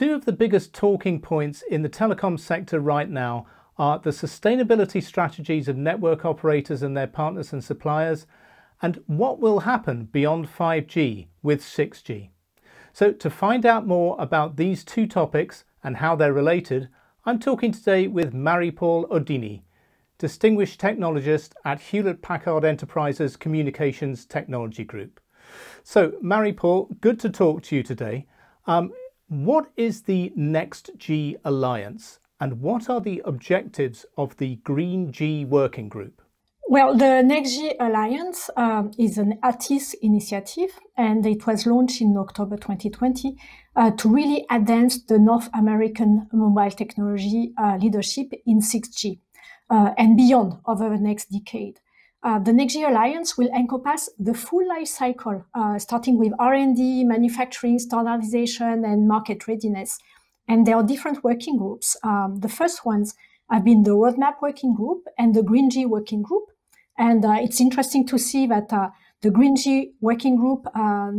Two of the biggest talking points in the telecom sector right now are the sustainability strategies of network operators and their partners and suppliers, and what will happen beyond 5G with 6G. So to find out more about these two topics and how they're related, I'm talking today with Marie-Paule Odini, Distinguished Technologist at Hewlett-Packard Enterprises Communications Technology Group. So Marie-Paule, good to talk to you today. What is the Next G Alliance and what are the objectives of the Green G Working Group? Well, the Next G Alliance is an ATIS initiative, and it was launched in October 2020 to really advance the North American mobile technology leadership in 6G and beyond over the next decade. The Next G Alliance will encompass the full life cycle, starting with R&D, manufacturing, standardization, and market readiness. And there are different working groups. The first ones have been the Roadmap Working Group and the Green G Working Group. And it's interesting to see that the Green G Working Group,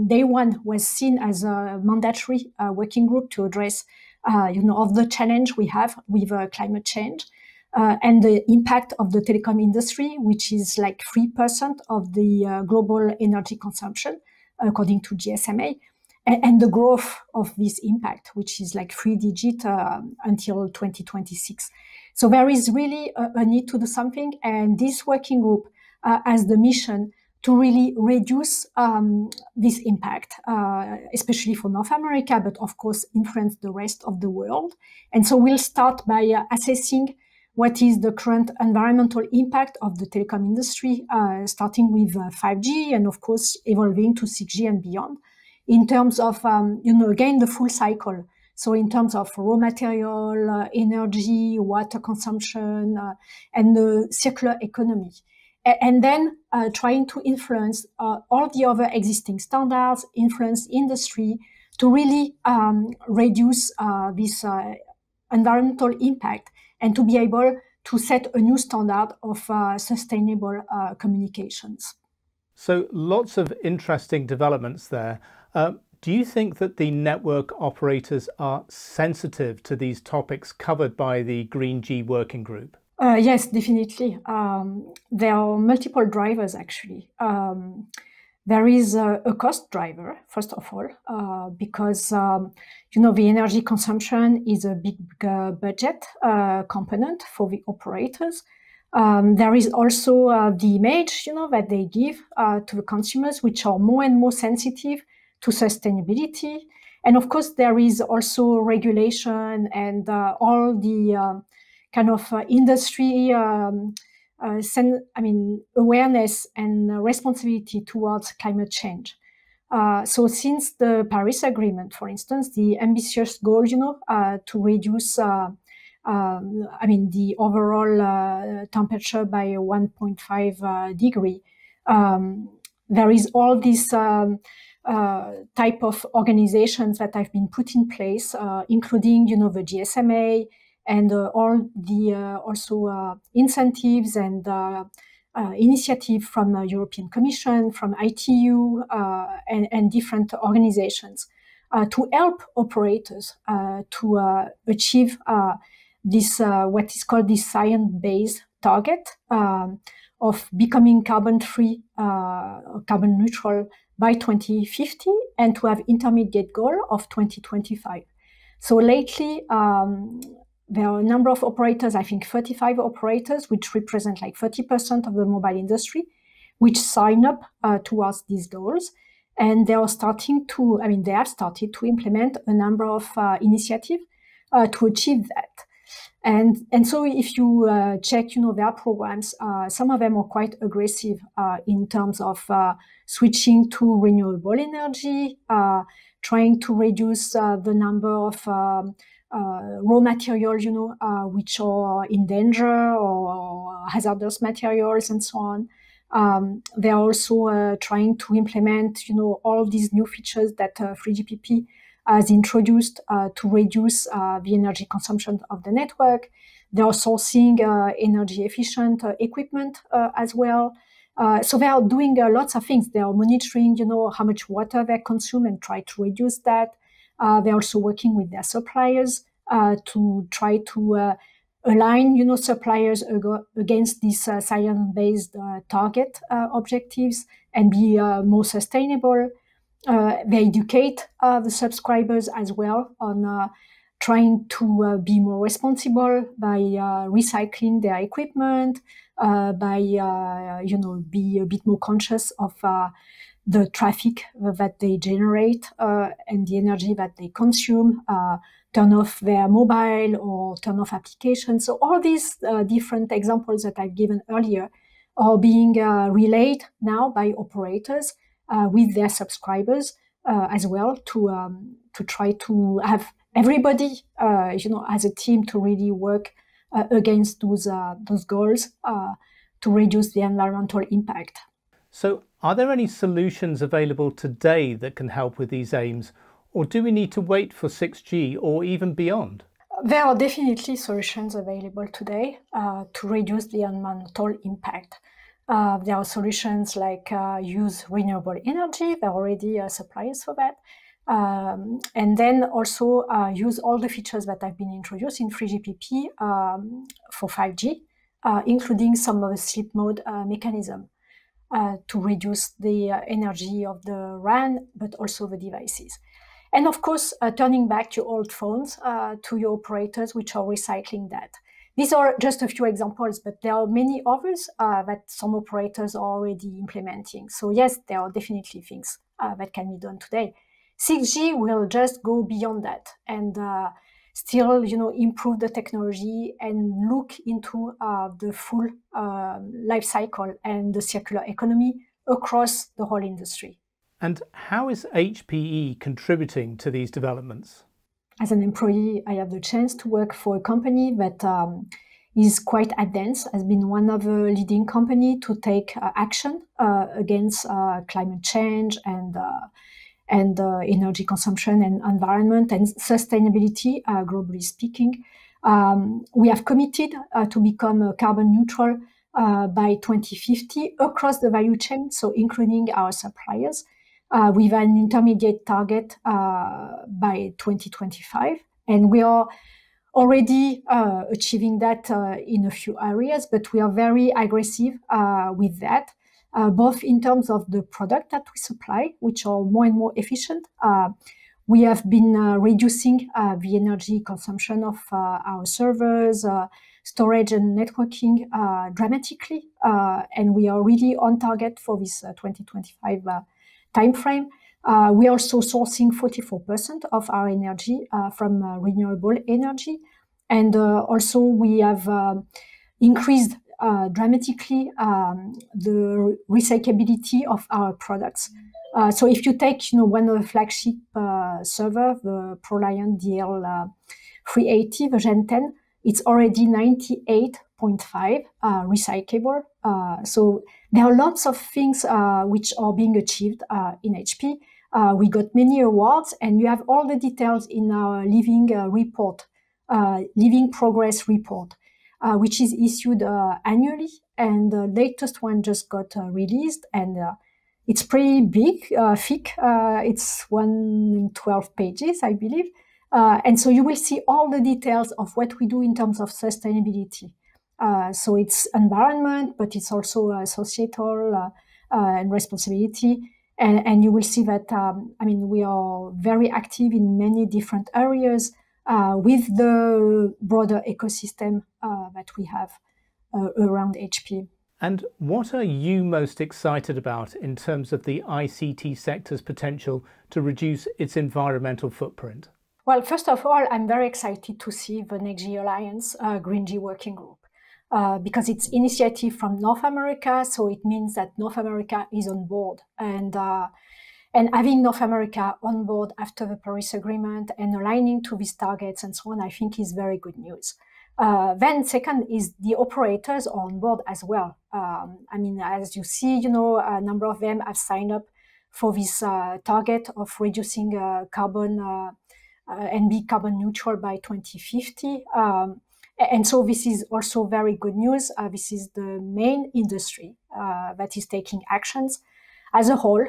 day one, was seen as a mandatory working group to address, all the challenge we have with climate change. And the impact of the telecom industry, which is like 3% of the global energy consumption, according to GSMA, and the growth of this impact, which is like 3-digit until 2026. So there is really a need to do something. And this working group has the mission to really reduce this impact, especially for North America, but of course influence the rest of the world. And so we'll start by assessing what is the current environmental impact of the telecom industry, starting with 5G and, of course, evolving to 6G and beyond, in terms of, again, the full cycle. So in terms of raw material, energy, water consumption, and the circular economy. And then trying to influence all the other existing standards, influence industry to really reduce this environmental impact, and to be able to set a new standard of sustainable communications. So lots of interesting developments there. Do you think that the network operators are sensitive to these topics covered by the Green G Working Group? Yes, definitely. There are multiple drivers, actually. There is a cost driver, first of all, because, the energy consumption is a big budget component for the operators. There is also the image, that they give to the consumers, which are more and more sensitive to sustainability. And of course, there is also regulation and all the industry awareness and responsibility towards climate change. So since the Paris Agreement, for instance, the ambitious goal, to reduce, the overall temperature by 1.5 degree, there is all this type of organizations that have been put in place, including, the GSMA, and all the incentives and initiative from the European Commission, from ITU, and different organizations to help operators to achieve this, what is called this science-based target of becoming carbon-free, carbon neutral by 2050, and to have intermediate goal of 2025. So lately, there are a number of operators, I think 35 operators, which represent like 30% of the mobile industry, which sign up towards these goals. And they are starting to, they have started to implement a number of initiatives to achieve that. And so if you check, their programs, some of them are quite aggressive in terms of switching to renewable energy, trying to reduce the number of raw materials, which are in danger, or hazardous materials and so on. They are also trying to implement, all these new features that 3GPP has introduced to reduce the energy consumption of the network. They are sourcing energy efficient equipment as well. So they are doing lots of things. They are monitoring, how much water they consume and try to reduce that. They're also working with their suppliers to try to align, suppliers against these science-based target objectives and be more sustainable. They educate the subscribers as well on trying to be more responsible by recycling their equipment, by be a bit more conscious of the traffic that they generate and the energy that they consume. Turn off their mobile or turn off applications. So all these different examples that I've given earlier are being relayed now by operators with their subscribers as well to try to have everybody, as a team to really work against those goals to reduce the environmental impact. So are there any solutions available today that can help with these aims? Or do we need to wait for 6G or even beyond? There are definitely solutions available today to reduce the environmental impact. There are solutions like use renewable energy. There are already suppliers for that. And then also use all the features that have been introduced in 3GPP for 5G, including some of the sleep mode mechanism to reduce the energy of the RAN, but also the devices. And of course, turning back your old phones to your operators, which are recycling that. These are just a few examples, but there are many others that some operators are already implementing. So yes, there are definitely things that can be done today. 6G will just go beyond that and still, improve the technology and look into the full life cycle and the circular economy across the whole industry. And how is HPE contributing to these developments? As an employee, I have the chance to work for a company that is quite advanced, has been one of the leading companies to take action against climate change and energy consumption and environment and sustainability, globally speaking. We have committed to become carbon neutral by 2050 across the value chain, so including our suppliers. With an intermediate target by 2025. And we are already achieving that in a few areas, but we are very aggressive with that, both in terms of the product that we supply, which are more and more efficient. We have been reducing the energy consumption of our servers, storage and networking dramatically. And we are really on target for this 2025 timeframe. We are also sourcing 44% of our energy from renewable energy. And also we have increased dramatically the recyclability of our products. So if you take one of the flagship server, the ProLiant DL380, the Gen10, it's already 98.5% recyclable. So there are lots of things which are being achieved in HP. We got many awards, and you have all the details in our Living report, Living Progress report, which is issued annually. And the latest one just got released, and it's pretty big, thick. It's 112 pages, I believe. And so you will see all the details of what we do in terms of sustainability. So it's environment, but it's also societal and responsibility. And you will see that, we are very active in many different areas with the broader ecosystem that we have around HP. And what are you most excited about in terms of the ICT sector's potential to reduce its environmental footprint? Well, first of all, I'm very excited to see the Next G Alliance Green G Working Group because it's an initiative from North America, so it means that North America is on board. And having North America on board after the Paris Agreement and aligning to these targets and so on, I think is very good news. Then second is the operators are on board as well. As you see, a number of them have signed up for this target of reducing carbon and be carbon neutral by 2050. And so this is also very good news. This is the main industry that is taking actions. as a whole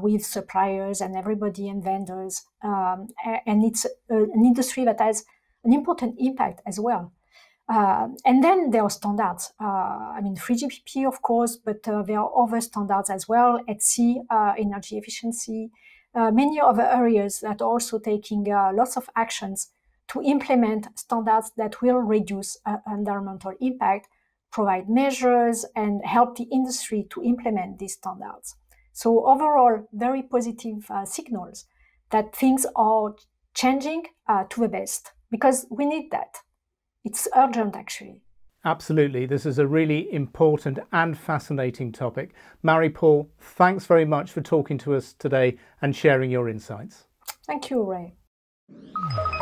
with suppliers and everybody and vendors. And it's an industry that has an important impact as well. And then there are standards. I mean, 3GPP, of course, but there are other standards as well, ETSI, energy efficiency, many other areas that are also taking lots of actions to implement standards that will reduce environmental impact, provide measures, and help the industry to implement these standards. So overall, very positive signals that things are changing to the best, because we need that. It's urgent, actually. Absolutely. This is a really important and fascinating topic. Marie-Paule, thanks very much for talking to us today and sharing your insights. Thank you, Ray.